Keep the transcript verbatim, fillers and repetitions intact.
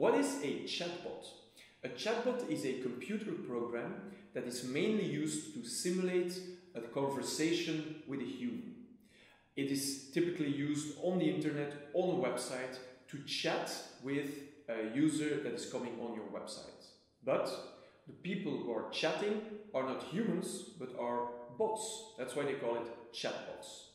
What is a chatbot? A chatbot is a computer program that is mainly used to simulate a conversation with a human. It is typically used on the internet, on a website, to chat with a user that is coming on your website. But the people who are chatting are not humans, but are bots. That's why they call it chatbots.